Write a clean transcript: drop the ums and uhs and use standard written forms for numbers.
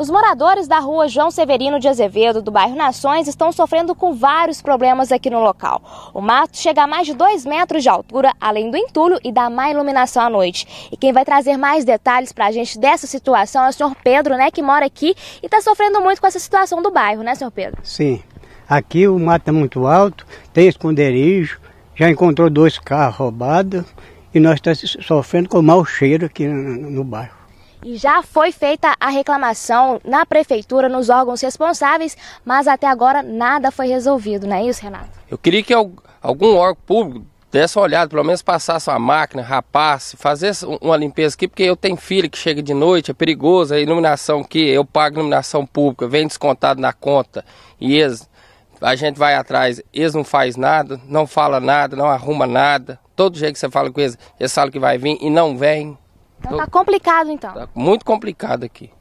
Os moradores da rua João Severino de Azevedo, do bairro Nações, estão sofrendo com vários problemas aqui no local. O mato chega a mais de 2 metros de altura, além do entulho e da má iluminação à noite. E quem vai trazer mais detalhes para a gente dessa situação é o senhor Pedro, né, que mora aqui e está sofrendo muito com essa situação do bairro, né, senhor Pedro? Sim. Aqui o mato é muito alto, tem esconderijo, já encontrou 2 carros roubados e nós estamos sofrendo com o mau cheiro aqui no bairro. E já foi feita a reclamação na prefeitura, nos órgãos responsáveis, mas até agora nada foi resolvido, não é isso, Renato? Eu queria que algum órgão público desse uma olhada, pelo menos passasse uma máquina, rapasse, fizesse uma limpeza aqui, porque eu tenho filho que chega de noite, é perigoso, a iluminação que eu pago, iluminação pública, vem descontado na conta e a gente vai atrás, eles não faz nada, não fala nada, não arruma nada, todo jeito que você fala com eles, eles falam que vai vir e não vem. Então tá complicado então. Tá muito complicado aqui.